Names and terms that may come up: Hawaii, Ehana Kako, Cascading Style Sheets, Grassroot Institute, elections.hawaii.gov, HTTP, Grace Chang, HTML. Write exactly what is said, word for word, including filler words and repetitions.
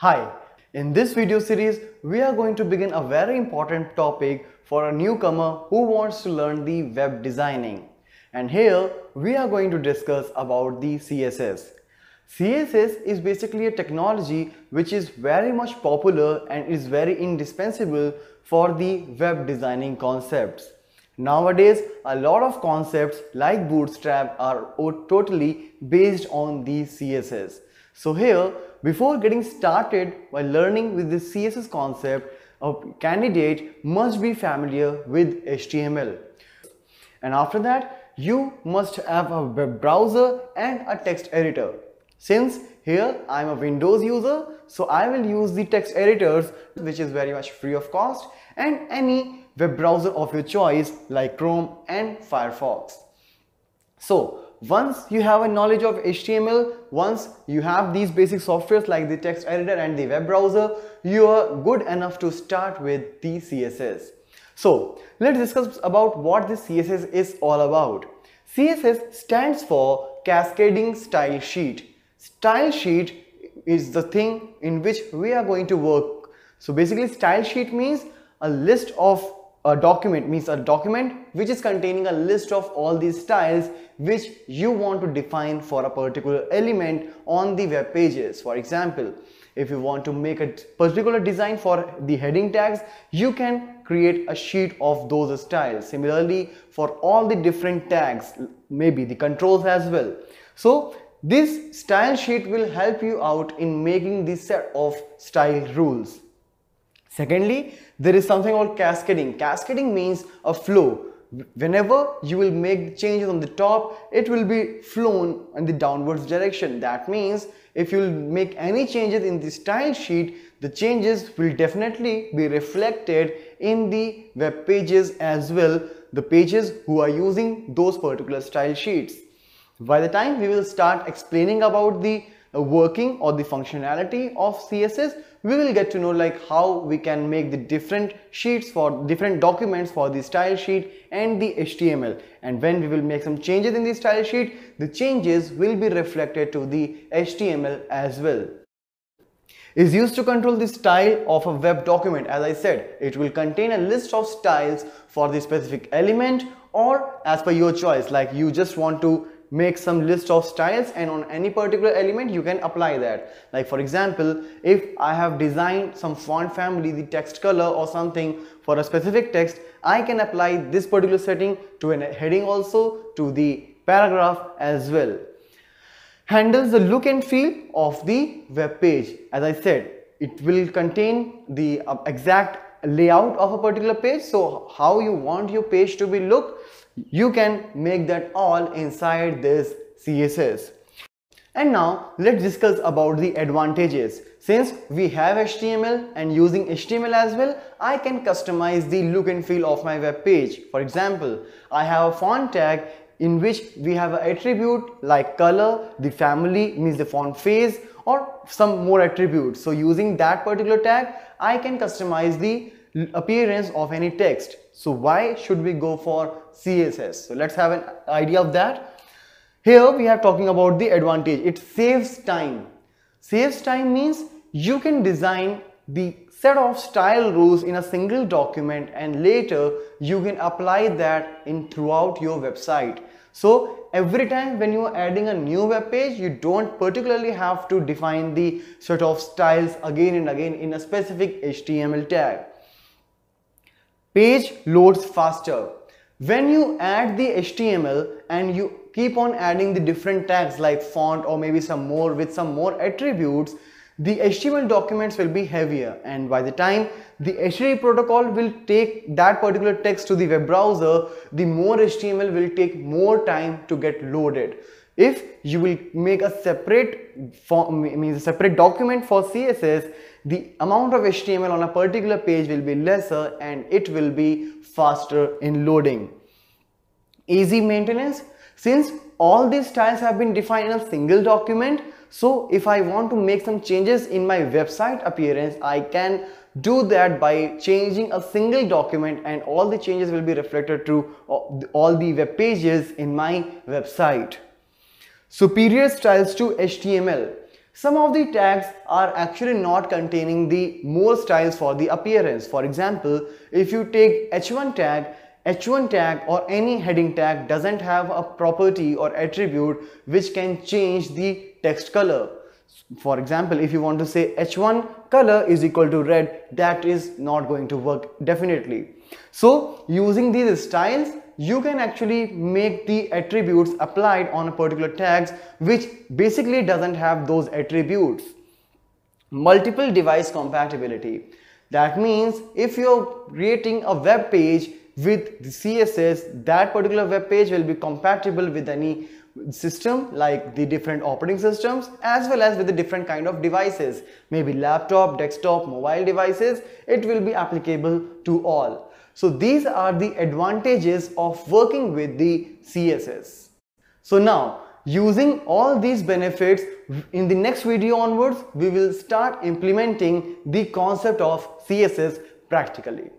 Hi, in this video series, we are going to begin a very important topic for a newcomer who wants to learn the web designing. And here, we are going to discuss about the C S S. C S S is basically a technology which is very much popular and is very indispensable for the web designing concepts. Nowadays, a lot of concepts like Bootstrap are totally based on the C S S. So here, before getting started by learning with the C S S concept, a candidate must be familiar with H T M L. And after that, you must have a web browser and a text editor. Since here I am a Windows user, so I will use the text editors, which is very much free of cost, and any web browser of your choice like Chrome and Firefox. So once you have a knowledge of H T M L, once you have these basic softwares like the text editor and the web browser, you are good enough to start with the C S S. So let's discuss about what the C S S is all about. C S S stands for Cascading Style Sheet. Style sheet is the thing in which we are going to work. So basically, style sheet means a list of a document means a document which is containing a list of all these styles which you want to define for a particular element on the web pages. For example, if you want to make a particular design for the heading tags, you can create a sheet of those styles. Similarly, for all the different tags, maybe the controls as well. So this style sheet will help you out in making this set of style rules. Secondly, there is something called cascading. Cascading means a flow. Whenever you will make changes on the top, it will be flown in the downwards direction. That means if you will make any changes in the style sheet, the changes will definitely be reflected in the web pages as well, the pages who are using those particular style sheets. By the time we will start explaining about the working or the functionality of C S S, we will get to know like how we can make the different sheets for different documents for the style sheet and the H T M L, and when we will make some changes in the style sheet, the changes will be reflected to the H T M L as well. Is used to control the style of a web document. As I said, it will contain a list of styles for the specific element or as per your choice, like you just want to make some list of styles and on any particular element you can apply that. Like for example, if I have designed some font family, the text color or something for a specific text, I can apply this particular setting to a heading also, to the paragraph as well. Handles the look and feel of the web page. As I said, it will contain the exact layout of a particular page, so how you want your page to be look, you can make that all inside this C S S. And now let's discuss about the advantages. Since we have H T M L and using H T M L as well, I can customize the look and feel of my web page. For example, I have a font tag in which we have an attribute like color, the family means the font phase, or some more attributes. So using that particular tag, I can customize the appearance of any text. So why should we go for C S S? So let's have an idea of that. Here we are talking about the advantage. It saves time. Saves time means you can design the set of style rules in a single document and later you can apply that in throughout your website. So every time when you are adding a new web page, you don't particularly have to define the set of styles again and again in a specific H T M L tag. Page loads faster. When you add the H T M L and you keep on adding the different tags like font or maybe some more with some more attributes, the H T M L documents will be heavier, and by the time the H T T P protocol will take that particular text to the web browser, the more H T M L will take more time to get loaded. If you will make a separate form, means a separate document for C S S, the amount of H T M L on a particular page will be lesser and it will be faster in loading. Easy maintenance. Since all these styles have been defined in a single document, so if I want to make some changes in my website appearance, I can do that by changing a single document and all the changes will be reflected to all the web pages in my website. Superior styles to H T M L. Some of the tags are actually not containing the more styles for the appearance. For example, if you take H one tag, H one tag or any heading tag doesn't have a property or attribute which can change the text color. For example, if you want to say H one color is equal to red, that is not going to work definitely. So using these styles, you can actually make the attributes applied on a particular tags which basically doesn't have those attributes. Multiple device compatibility. That means if you're creating a web page with the C S S, that particular web page will be compatible with any system like the different operating systems as well as with the different kind of devices, maybe laptop, desktop, mobile devices. It will be applicable to all. So these are the advantages of working with the C S S. So now, using all these benefits, in the next video onwards we will start implementing the concept of C S S practically.